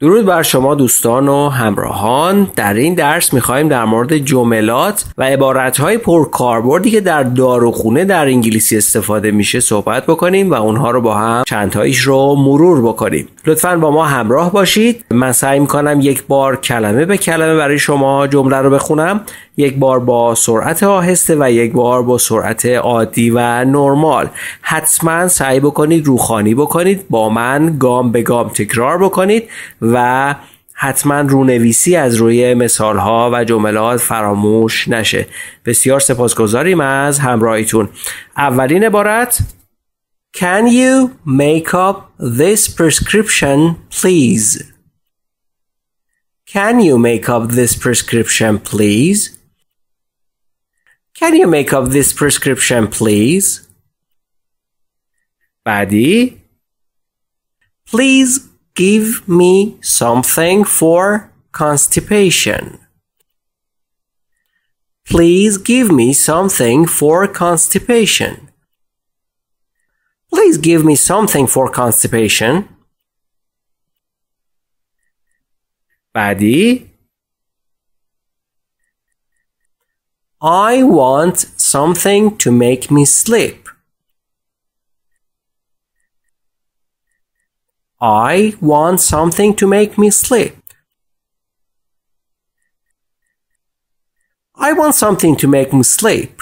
درود بر شما دوستان و همراهان. در این درس میخوایم در مورد جملات و عبارتهای پرکاربردی که در داروخونه در انگلیسی استفاده میشه صحبت بکنیم و اونها رو با هم چندتاییش رو مرور بکنیم. لطفاً با ما همراه باشید. من سعی میکنم یک بار کلمه به کلمه برای شما جمله رو بخونم، یک بار با سرعت آهسته و یک بار با سرعت عادی و نرمال. حتما سعی بکنید روخوانی بکنید، با من گام به گام تکرار بکنید و حتما رونویسی از روی مثالها و جملات فراموش نشه. بسیار سپاسگزاریم از همراهیتون. اولین عبارت: Can you make up this prescription please? Can you make up this prescription please? Can you make up this prescription please? بعدی: Please give me something for constipation. Please give me something for constipation. Please give me something for constipation. بعدی: I want something to make me sleep. I want something to make me sleep. I want something to make me sleep.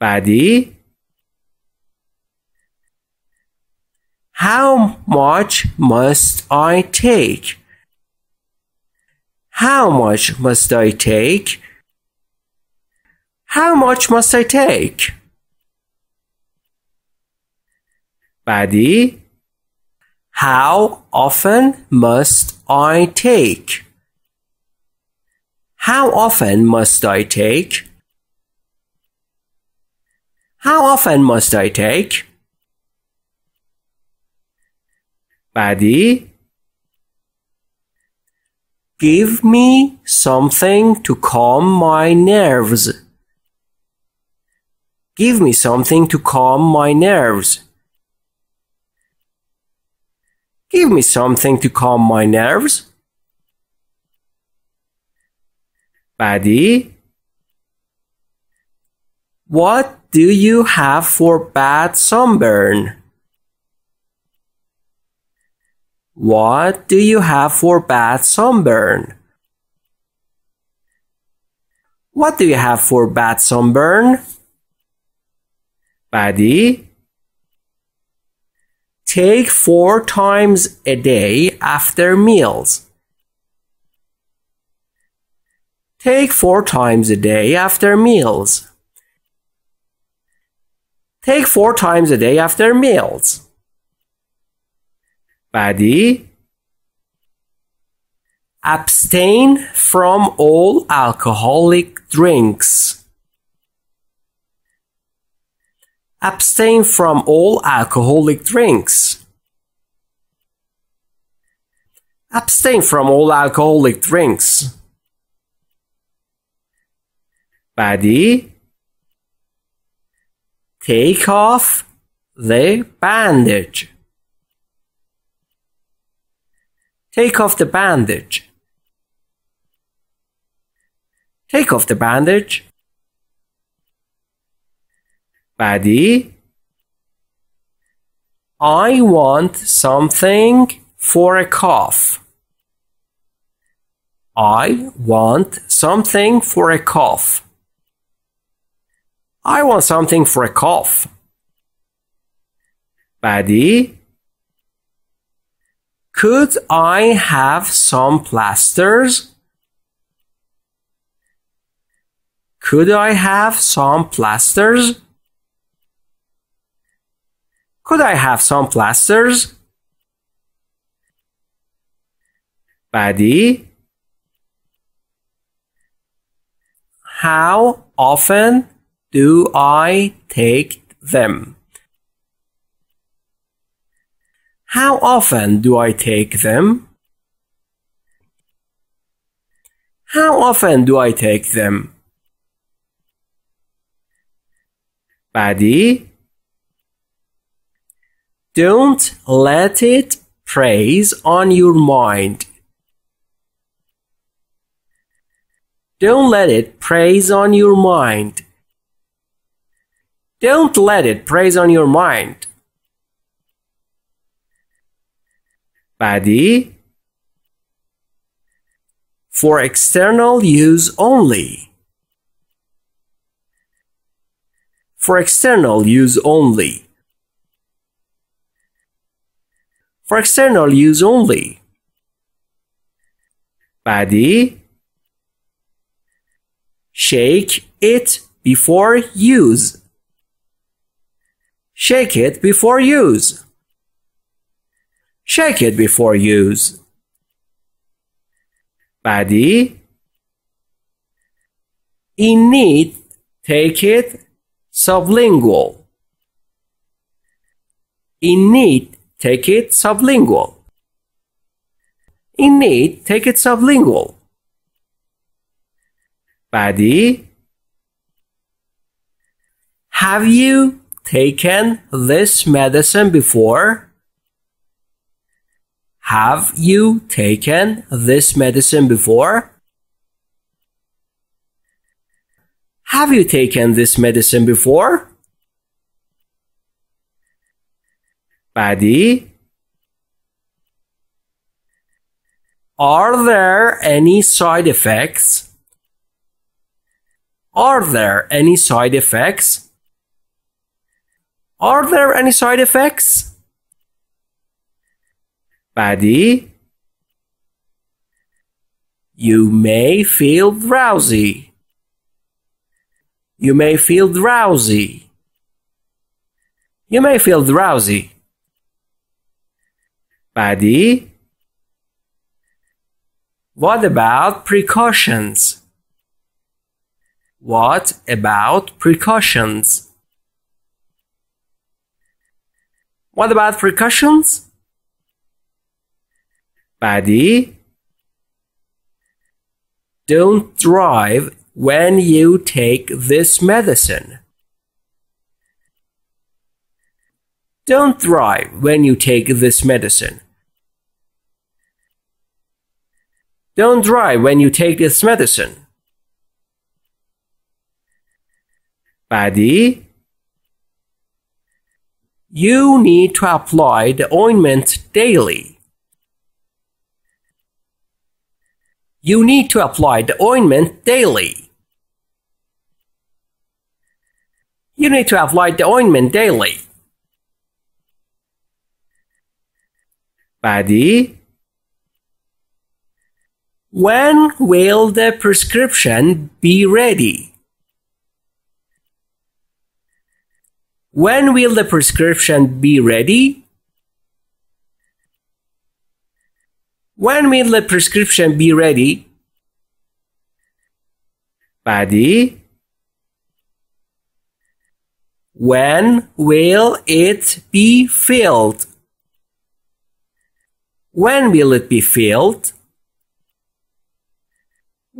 بعدی: How much must I take? How much must I take? How much must I take? بعدی: How often must I take? How often must I take? How often must I take? بعدی: Give me something to calm my nerves. Give me something to calm my nerves. Give me something to calm my nerves. بعدی: What do you have for bad sunburn? What do you have for bad sunburn? What do you have for bad sunburn? بعدی: Take 4 times a day after meals. Take 4 times a day after meals. Take 4 times a day after meals. بعدی: Abstain from all alcoholic drinks. Abstain from all alcoholic drinks. Abstain from all alcoholic drinks. بعدی: Take off the bandage. Take off the bandage. Take off the bandage. بعدی: I want something for a cough. I want something for a cough. I want something for a cough. بعدی: Could I have some plasters? Could I have some plasters? Could I have some plasters? بعدی: How often do I take them? How often do I take them? How often do I take them? Buddy, don't let it phrase on your mind. Don't let it praise on your mind. Don't let it praise on your mind. بعدی For external use only. For external use only. For external use only. بعدی Shake it before use. Shake it before use. Shake it before use. بعدی In need, take it sublingual. In need, take it sublingual. In need, take it sublingual. بعدی Have you taken this medicine before? Have you taken this medicine before? Have you taken this medicine before? بعدی Are there any side effects? Are there any side effects? Are there any side effects? بعدی You may feel drowsy. You may feel drowsy. You may feel drowsy. بعدی What about precautions? What about precautions? What about precautions? بعدی Don't drive when you take this medicine. Don't drive when you take this medicine. Don't drive when you take this medicine. بعدی You need to apply the ointment daily. You need to apply the ointment daily. You need to apply the ointment daily. بعدی When will the prescription be ready? When will the prescription be ready? When will the prescription be ready? بعدی When will it be filled? When will it be filled?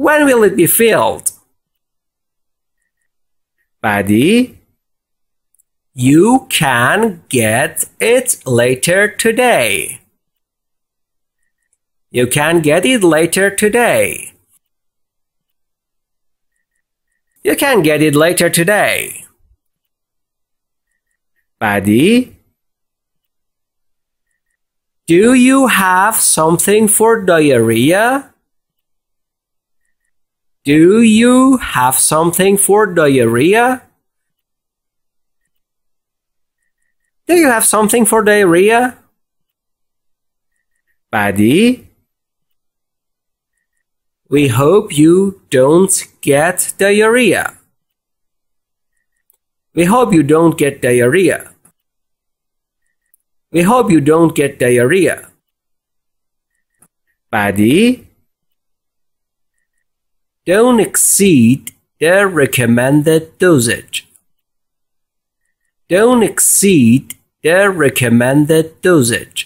When will it be filled? بعدی You can get it later today. You can get it later today. You can get it later today. بعدی Do you have something for diarrhea? Do you have something for diarrhea? Do you have something for diarrhea? بعدی We hope you don't get diarrhea. We hope you don't get diarrhea. We hope you don't get diarrhea. بعدی Don't exceed the recommended dosage. Don't exceed the recommended dosage.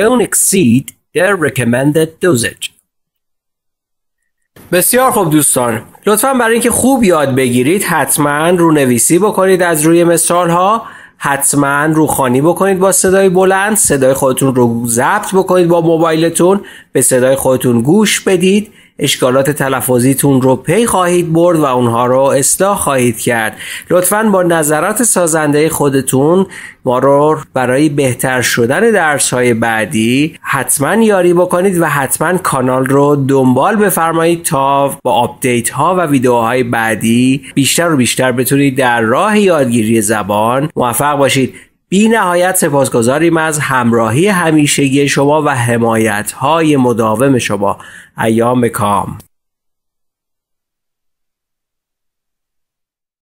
Don't exceed the recommended dosage. بسیار خوب دوستان، لطفاً برای اینکه خوب یاد بگیرید حتماً رونویسی بکنید از روی مثال‌ها. حتما روخوانی بکنید با صدای بلند، صدای خودتون رو ضبط بکنید با موبایلتون، به صدای خودتون گوش بدید، اشکالات تلفظیتون رو پی خواهید برد و اونها رو اصلاح خواهید کرد. لطفاً با نظرات سازنده خودتون ما رو برای بهتر شدن درس‌های بعدی حتماً یاری بکنید و حتماً کانال رو دنبال بفرمایید تا با آپدیت‌ها و ویدیوهای بعدی بیشتر و بیشتر بتونید در راه یادگیری زبان موفق باشید. بی نهایت سپاسگزاریم از همراهی همیشگی شما و حمایت‌های مداوم شما. ایام کام.